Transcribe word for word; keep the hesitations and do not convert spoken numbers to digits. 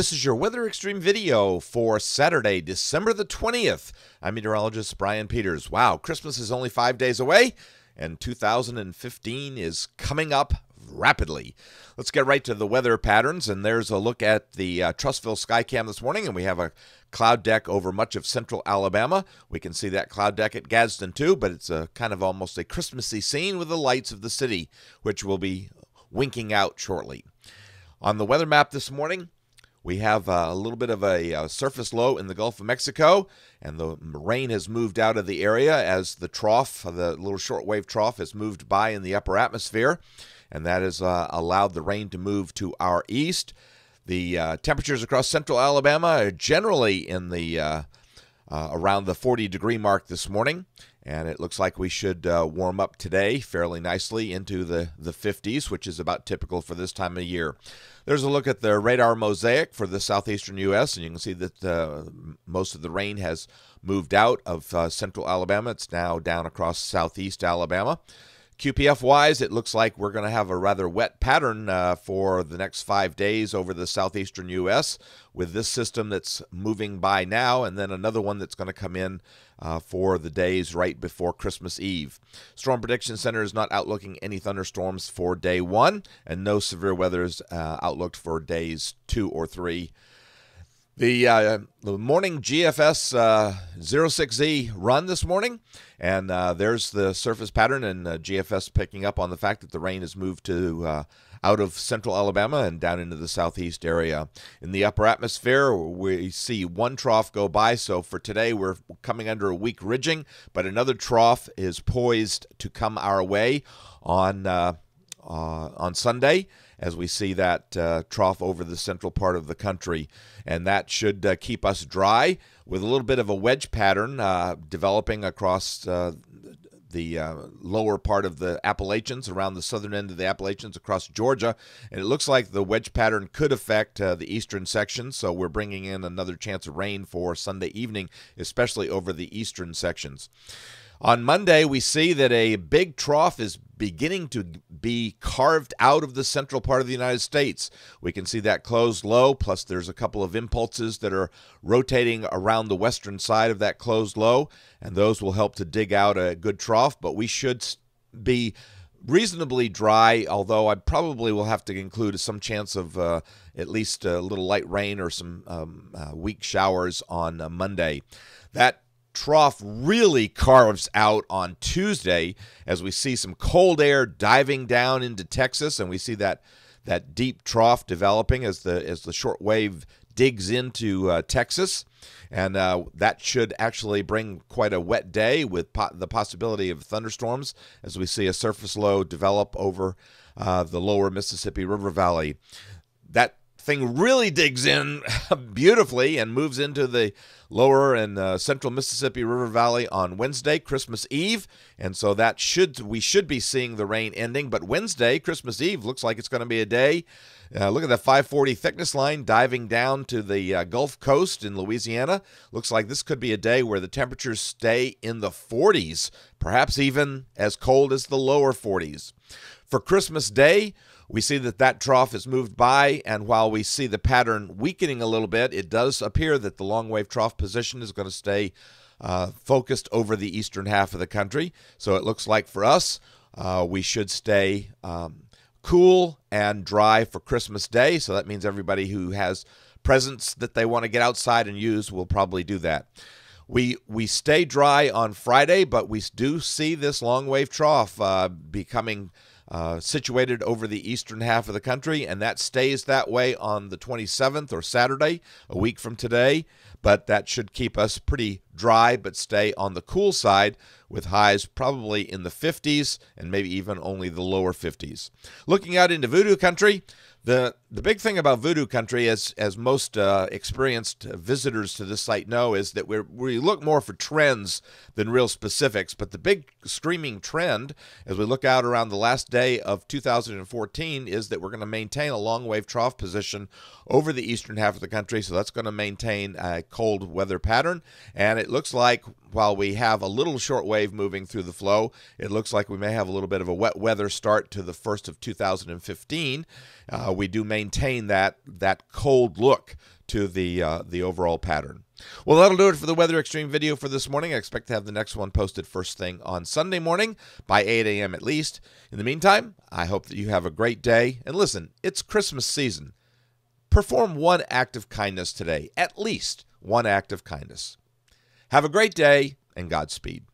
This is your Weather Extreme video for Saturday, December the twentieth. I'm meteorologist Brian Peters. Wow, Christmas is only five days away, and two thousand fifteen is coming up rapidly. Let's get right to the weather patterns, and there's a look at the uh, Trussville Skycam this morning, and we have a cloud deck over much of central Alabama. We can see that cloud deck at Gadsden, too, but it's a kind of almost a Christmassy scene with the lights of the city, which will be winking out shortly. On the weather map this morning, we have a little bit of a, a surface low in the Gulf of Mexico, and the rain has moved out of the area as the trough, the little shortwave trough, has moved by in the upper atmosphere, and that has uh, allowed the rain to move to our east. The uh, temperatures across central Alabama are generally in the uh, uh, around the forty degree mark this morning, and it looks like we should uh, warm up today fairly nicely into the, the fifties, which is about typical for this time of year. There's a look at the radar mosaic for the southeastern U S, and you can see that uh, most of the rain has moved out of uh, central Alabama. It's now down across southeast Alabama. Q P F-wise, it looks like we're going to have a rather wet pattern uh, for the next five days over the southeastern U S with this system that's moving by now and then another one that's going to come in uh, for the days right before Christmas Eve. Storm Prediction Center is not outlooking any thunderstorms for day one, and no severe weather is uh, outlooked for days two or three. The, uh, the morning G F S uh, zero six Z run this morning, and uh, there's the surface pattern, and uh, G F S picking up on the fact that the rain has moved to uh, out of central Alabama and down into the southeast area. In the upper atmosphere, we see one trough go by, so for today we're coming under a weak ridging, but another trough is poised to come our way on uh, uh, on Sunday, as we see that uh, trough over the central part of the country. And that should uh, keep us dry with a little bit of a wedge pattern uh, developing across uh, the uh, lower part of the Appalachians, around the southern end of the Appalachians across Georgia. And it looks like the wedge pattern could affect uh, the eastern section, so we're bringing in another chance of rain for Sunday evening, especially over the eastern sections. On Monday, we see that a big trough is beginning to be carved out of the central part of the United States. We can see that closed low, plus there's a couple of impulses that are rotating around the western side of that closed low, and those will help to dig out a good trough, but we should be reasonably dry, although I probably will have to include some chance of uh, at least a little light rain or some um, uh, weak showers on uh, Monday. That trough really carves out on Tuesday as we see some cold air diving down into Texas, and we see that that deep trough developing as the as the short wave digs into uh, Texas, and uh, that should actually bring quite a wet day with po the possibility of thunderstorms as we see a surface low develop over uh, the lower Mississippi River Valley. That thing really digs in beautifully and moves into the lower and uh, central Mississippi River Valley on Wednesday, Christmas Eve, and so that should we should be seeing the rain ending. But Wednesday, Christmas Eve, looks like it's going to be a day. Uh, look at that five forty thickness line diving down to the uh, Gulf Coast in Louisiana. Looks like this could be a day where the temperatures stay in the forties, perhaps even as cold as the lower forties. For Christmas Day, we see that that trough has moved by, and while we see the pattern weakening a little bit, it does appear that the long wave trough position is going to stay uh, focused over the eastern half of the country. So it looks like for us, uh, we should stay um, cool and dry for Christmas Day. So that means everybody who has presents that they want to get outside and use will probably do that. We, we stay dry on Friday, but we do see this long wave trough uh, becoming Uh, situated over the eastern half of the country, and that stays that way on the twenty-seventh, or Saturday, a week from today, but that should keep us pretty dry but stay on the cool side with highs probably in the fifties and maybe even only the lower fifties. Looking out into Voodoo Country, the the big thing about Voodoo Country, as as most uh, experienced visitors to this site know, is that we we look more for trends than real specifics. But the big screaming trend, as we look out around the last day of two thousand fourteen, is that we're going to maintain a long wave trough position over the eastern half of the country. So that's going to maintain a cold weather pattern, and it looks like while we have a little short wave moving through the flow, it looks like we may have a little bit of a wet weather start to the first of two thousand fifteen. Uh, we do maintain maintain that that cold look to the uh, the overall pattern. Well, that'll do it for the Weather Extreme video for this morning. I expect to have the next one posted first thing on Sunday morning by eight A M at least. In the meantime, I hope that you have a great day. And listen, it's Christmas season. Perform one act of kindness today, at least one act of kindness. Have a great day, and Godspeed.